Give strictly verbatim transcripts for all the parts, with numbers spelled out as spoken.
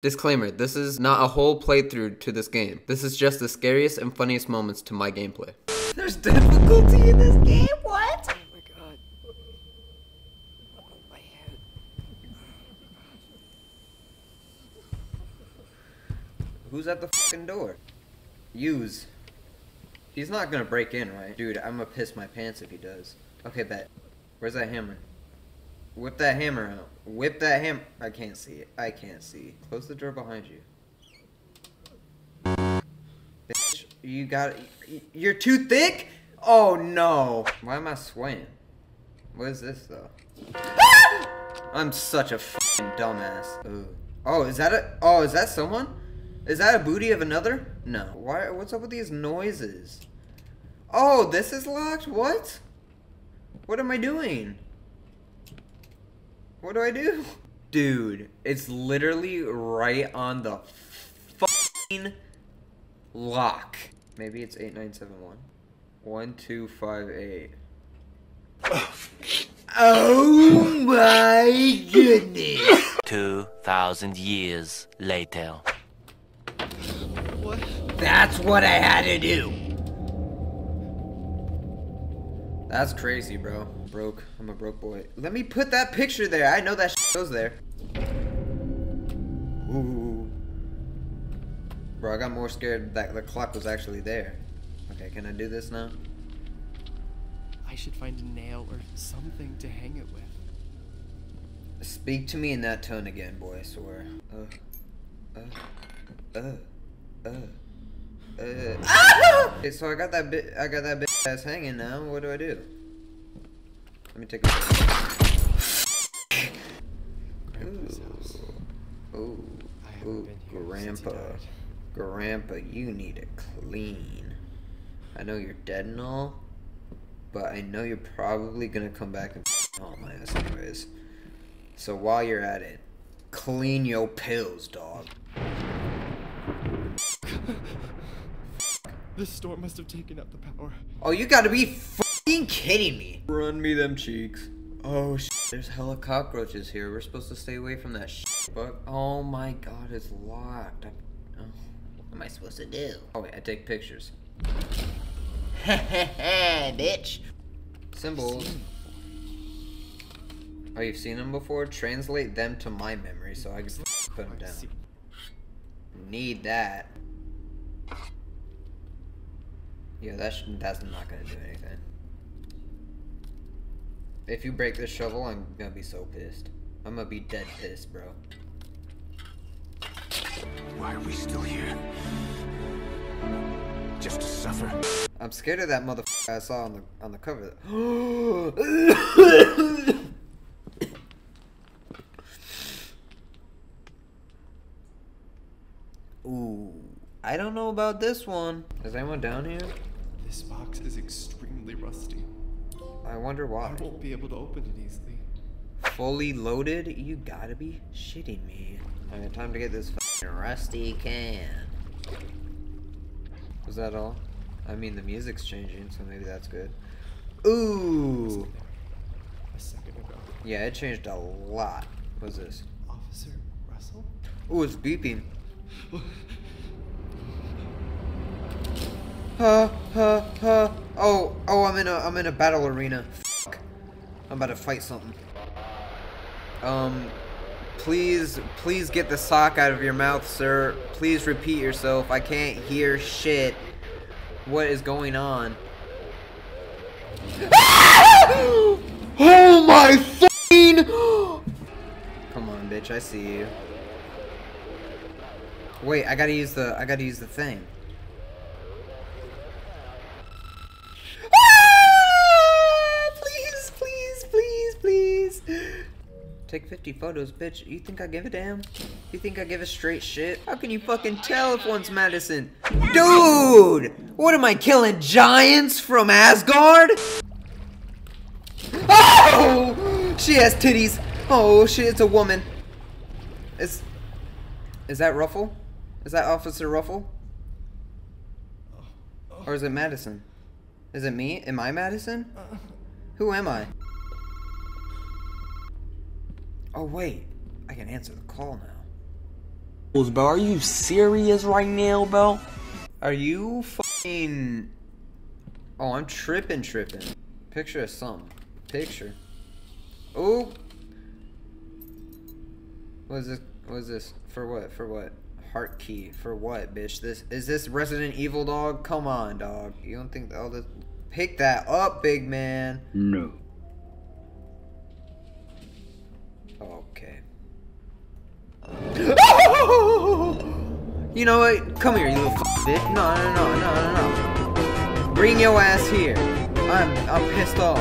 Disclaimer, this is not a whole playthrough to this game. This is just the scariest and funniest moments to my gameplay. There's difficulty in this game? What? Oh my god. Oh my head. Who's at the fucking door? Use. He's not gonna break in, right? Dude, I'm gonna piss my pants if he does. Okay, bet. Where's that hammer? Whip that hammer out. Whip that hammer. I can't see it. I can't see. Close the door behind you. Bitch, you got it. You're too thick? Oh no. Why am I swaying? What is this though? I'm such a f***ing dumbass. Ooh. Oh, is that a- Oh, is that someone? Is that a booty of another? No. Why- What's up with these noises? Oh, this is locked? What? What am I doing? What do I do? Dude, it's literally right on the fucking lock. Maybe it's eight nine seven one. one two five eight. Oh my goodness. two thousand years later. What? That's what I had to do. That's crazy, bro. Broke. I'm a broke boy. Let me put that picture there. I know that shit goes there. Ooh. Bro, I got more scared that the clock was actually there. Okay, can I do this now? I should find a nail or something to hang it with. Speak to me in that tone again, boy, I swear. Uh, uh, uh, uh. Uh, ah! Okay, so I got that bit. I got that bitch ass hanging now. What do I do? Let me take a Ooh. Ooh. Ooh. Grandpa. Grandpa, you need a clean. I know you're dead and all, but I know you're probably gonna come back and haunt my ass anyways. So while you're at it, clean your pills, dog. This storm must have taken up the power. Oh, you gotta be fucking kidding me. Run me them cheeks. Oh, shit. There's hella cockroaches here. We're supposed to stay away from that shit. But, oh my god, it's locked. I, oh, what am I supposed to do? Oh, wait, I take pictures. Hehehe, bitch. Symbols. Oh, you've seen them before? Translate them to my memory so I can put them down. Need that. Yeah, that's, that's not gonna do anything. If you break this shovel, I'm gonna be so pissed. I'm gonna be dead pissed, bro. Why are we still here? Just to suffer. I'm scared of that motherfucker I saw on the on the cover. Ooh, I don't know about this one. Is anyone down here? This box is extremely rusty. I wonder why. I won't be able to open it easily. Fully loaded? You gotta be shitting me. Alright, time to get this fucking rusty can. Was that all? I mean, the music's changing, so maybe that's good. Ooh! A second ago. Yeah, it changed a lot. What's this? Officer Russell? Ooh, it's beeping. Huh, huh, huh. Oh, oh, I'm in a, I'm in a battle arena. Fuck. I'm about to fight something. Um, please, please get the sock out of your mouth, sir. Please repeat yourself. I can't hear shit. What is going on? Oh my fucking! Come on, bitch. I see you. Wait, I gotta use the, I gotta use the thing. Take fifty photos, bitch. You think I give a damn? You think I give a straight shit? How can you fucking tell if one's Madison? Dude! What am I, killing giants from Asgard? Oh! She has titties. Oh shit, it's a woman. Is, is that Ruffle? Is that Officer Ruffle? Or is it Madison? Is it me? Am I Madison? Who am I? Oh wait, I can answer the call now. Bro, are you serious right now, bro? Are you fucking? Oh, I'm tripping, tripping. Picture of something. Picture. Oh. What is this? What is this? For what? For what? Heart key. For what, bitch? This is this Resident Evil, dog? Come on, dog. You don't think all this? Pick that up, big man. No. Okay. You know what? Come here, you little f***ing bitch. No, no, no, no, no, no. Bring your ass here. I'm, I'm pissed off.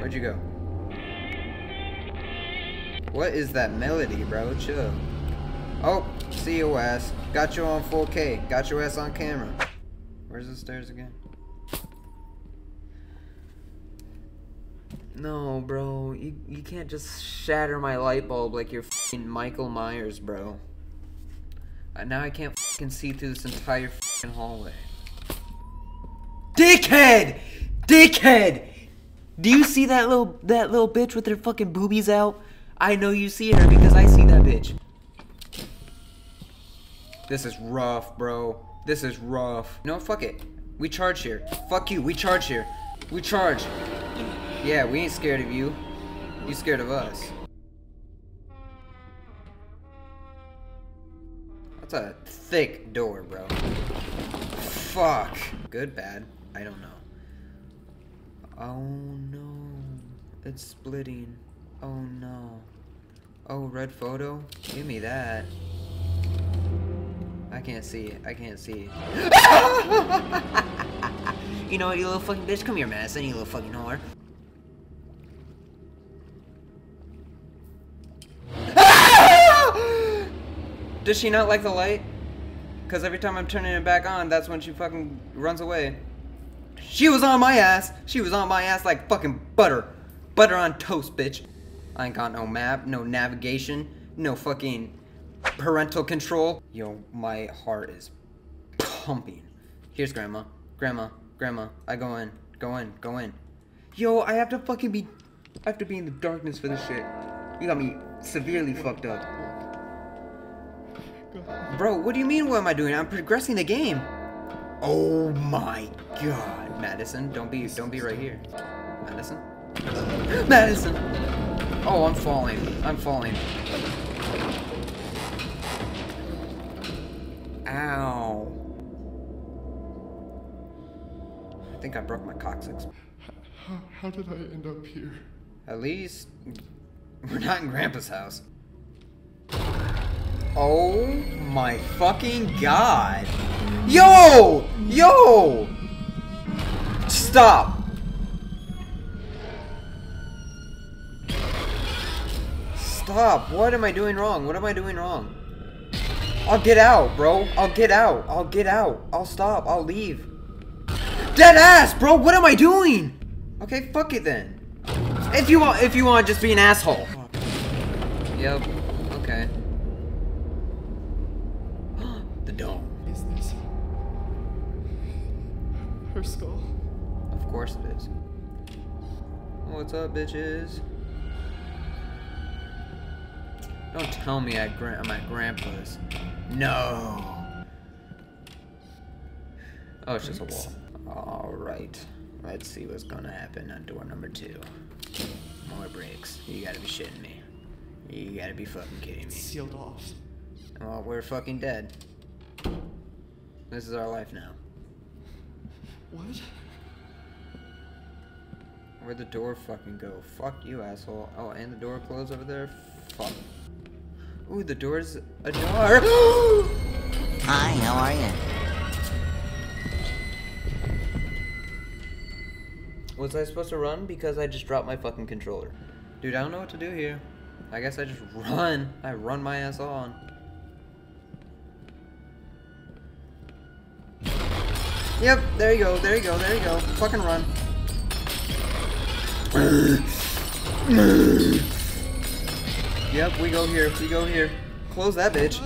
Where'd you go? What is that melody, bro? Chill. Oh, see your ass. Got you on four K. Got your ass on camera. Where's the stairs again? No, bro. You, you can't just shatter my light bulb like you're f***ing Michael Myers, bro. Uh, now I can't f***ing see through this entire f***ing hallway. Dickhead! Dickhead! Do you see that little that little bitch with her fucking boobies out? I know you see her because I see that bitch. This is rough, bro. This is rough. No, fuck it. We charge here. Fuck you. We charge here. We charge. Yeah, we ain't scared of you. You scared of us. That's a thick door, bro. Fuck. Good, bad. I don't know. Oh no. It's splitting. Oh no. Oh, red photo? Give me that. I can't see it. I can't see it. You know what, you little fucking bitch? Come here, Madison, you little fucking whore. Does she not like the light? Because every time I'm turning it back on, that's when she fucking runs away. She was on my ass. She was on my ass like fucking butter. Butter on toast, bitch. I ain't got no map, no navigation, no fucking parental control. Yo, my heart is pumping. Here's grandma. Grandma. Grandma. I go in. Go in. Go in. Yo, I have to fucking be... I have to be in the darkness for this shit. You got me severely fucked up. Bro, what do you mean what am I doing? I'm progressing the game. Oh my god. Madison, don't be don't be right here. Madison? Madison! Oh, I'm falling. I'm falling. Ow. I think I broke my coccyx. How, how did I end up here? At least we're not in Grandpa's house. Oh my fucking god. Yo! Yo! Stop! Stop! What am I doing wrong? What am I doing wrong? I'll get out, bro. I'll get out. I'll get out. I'll stop. I'll leave. Dead ass, bro! What am I doing? Okay, fuck it then. If you want, if you want, just be an asshole. Yep. Okay. The dome. Is this her skull? Of course it is. What's up, bitches? Don't tell me I gra I'm at Grandpa's. No. Oh, it's just a wall. All right. Let's see what's gonna happen on door number two. More bricks. You gotta be shitting me. You gotta be fucking kidding me. Sealed off. Well, we're fucking dead. This is our life now. What? Where'd the door fucking go? Fuck you, asshole. Oh, and the door closed over there? Fuck. Ooh, the door's ajar. Hi, how are you? Was I supposed to run? Because I just dropped my fucking controller. Dude, I don't know what to do here. I guess I just run. I run my ass on. Yep, there you go, there you go, there you go. Fucking run. Yep, we go here, we go here. Close that bitch.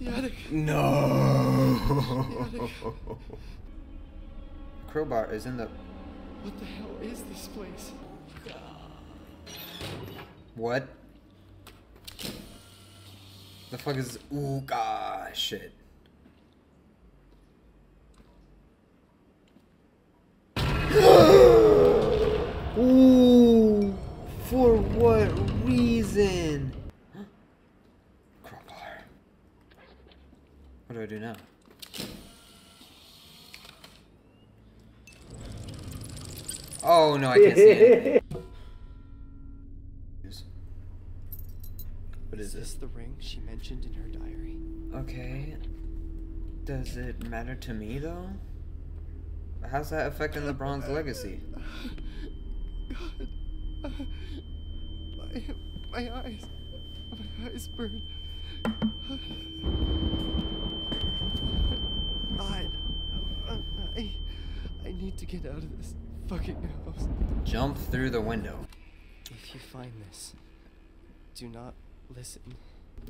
The attic. No. The attic. Crowbar is in the... What the hell is this place? What? The fuck is this? Ooh, god, shit. Ooh, for what reason? Huh? Crumpler. What do I do now? Oh no, I can't see it. What is this? Is this the ring she mentioned in her diary? Okay. Does it matter to me though? How's that affecting LeBron's legacy? God, uh, my, my eyes, my eyes burn. God, I, I need to get out of this fucking house. Jump through the window. If you find this, do not listen.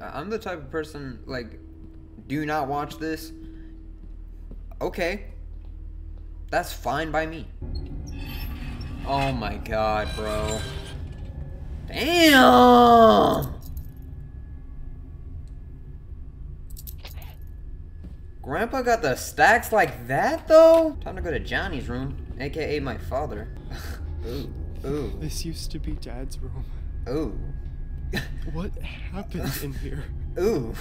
I'm the type of person, like, do not watch this. Okay. That's fine by me. Oh my god, bro. Damn! Grandpa got the stacks like that, though? Time to go to Johnny's room, aka my father. Ooh, ooh. This used to be Dad's room. Ooh. What happened in here? Ooh.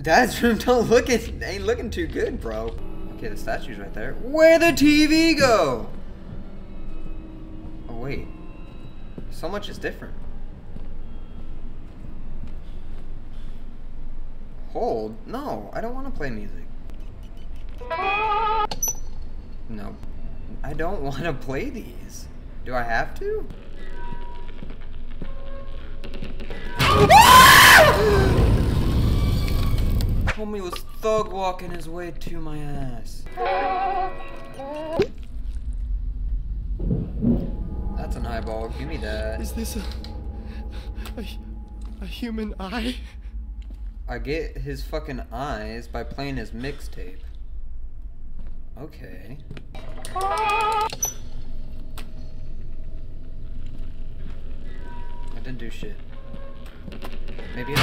Dad's room don't look it ain't looking too good, bro. Okay, the statue's right there. Where'd the T V go? Oh wait. So much is different. Hold. No, I don't want to play music. No. I don't want to play these. Do I have to? Homie was thug walking his way to my ass. That's an eyeball. Give me that. Is this a a, a human eye? I get his fucking eyes by playing his mixtape. Okay. I didn't do shit. Maybe I.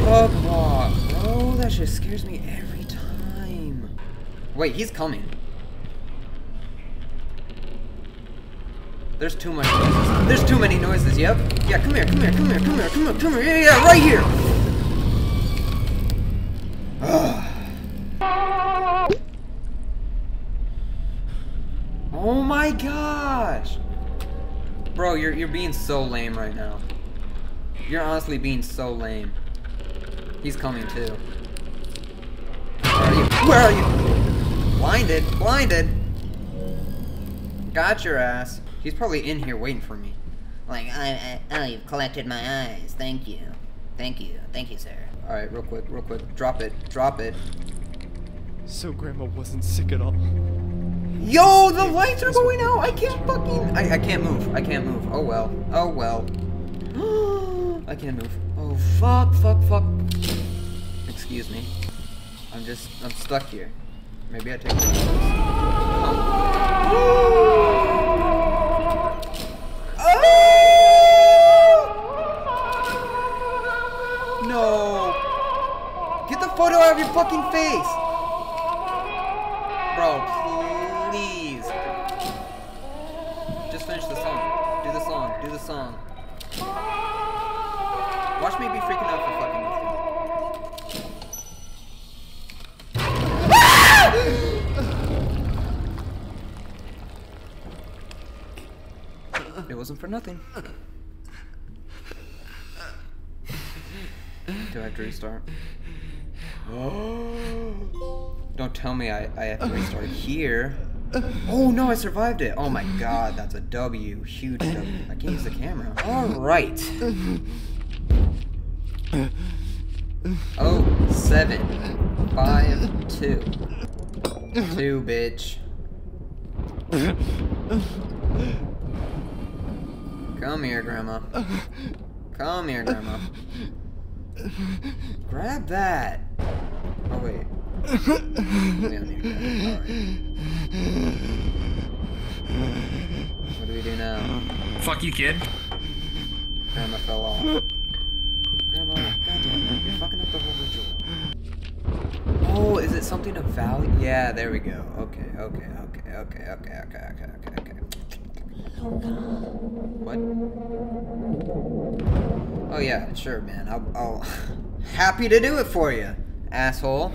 Fuck off, bro. That shit scares me every time. Wait, he's coming. There's too much noises. There's too many noises, yep. Yeah, come here, come here, come here, come here, come here, come here, yeah, yeah, right here! Ugh. Oh my gosh! Bro, you're you're being so lame right now. You're honestly being so lame. He's coming too. Where are you? Where are you? Blinded! Blinded! Got your ass. He's probably in here waiting for me. Like, I, I, oh, you've collected my eyes. Thank you. Thank you. Thank you, sir. Alright, real quick, real quick. Drop it. Drop it. So Grandma wasn't sick at all. Yo, the lights are going out! I can't fucking... I, I can't move. I can't move. Oh well. Oh well. I can't move. Oh fuck, fuck, fuck. Excuse me. I'm just, I'm stuck here. Maybe I take one of those. Oh. Oh! No. Get the photo out of your fucking face. Bro, please. Just finish the song. Do the song, do the song. Watch me be freaking out for fucking nothing. It wasn't for nothing. Do I have to restart? Oh. Don't tell me I, I have to restart here. Oh no, I survived it. Oh my god, that's a W. Huge W. I can't use the camera. Alright. Oh, seven. Five, two. Two, bitch. Come here, Grandma. Come here, Grandma. Grab that. Oh, wait. We don't need to grab it. Alright. What do we do now? Fuck you, kid. Grandma fell off. Grandma, Grandma, you're fucking up the whole ritual. Oh, is it something of value? Yeah, there we go. Okay, okay, okay, okay, okay, okay, okay, okay, okay. What? Oh yeah, sure, man. I'll, I'll happy to do it for you, asshole.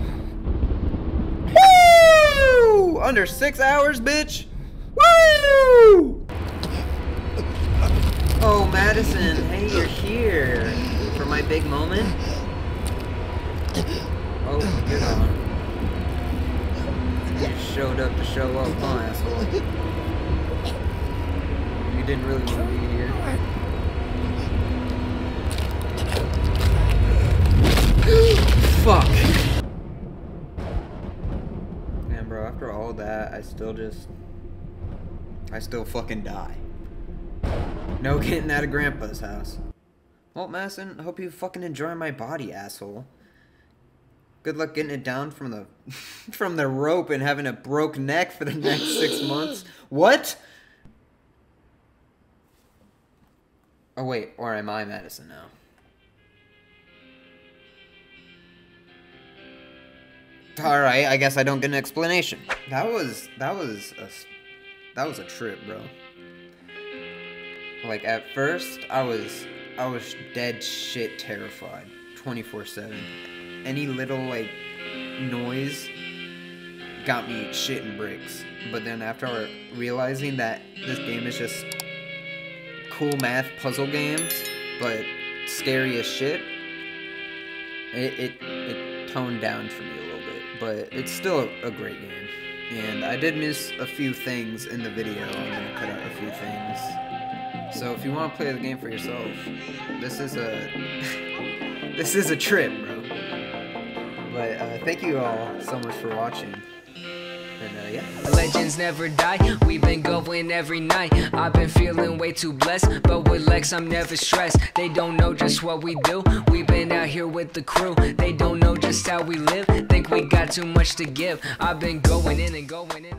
Woo! Under six hours, bitch. Woo! Oh, Madison, hey, you're here for my big moment. Oh, you're gone. You just showed up to show off, huh, asshole? You didn't really want to be here. Fuck. Man, bro, after all that, I still just... I still fucking die. No getting out of Grandpa's house. Well, Madison, I hope you fucking enjoy my body, asshole. Good luck getting it down from the... from the rope and having a broke neck for the next six months. What? Oh wait, or am I Madison now? Alright, I guess I don't get an explanation. That was, that was a, that was a trip, bro. Like, at first, I was, I was dead shit terrified, twenty-four seven. Any little, like, noise got me shitting bricks. But then after realizing that this game is just cool math puzzle games, but scary as shit, it, it, it toned down for me a little bit, but it's still a great game, and I did miss a few things in the video. I'm gonna cut out a few things, so if you want to play the game for yourself, this is a, this is a trip, bro, but uh, thank you all so much for watching. Uh, yeah. Legends never die, we've been going every night. I've been feeling way too blessed, but with Lex I'm never stressed. They don't know just what we do, we've been out here with the crew. They don't know just how we live, think we got too much to give. I've been going in and going in.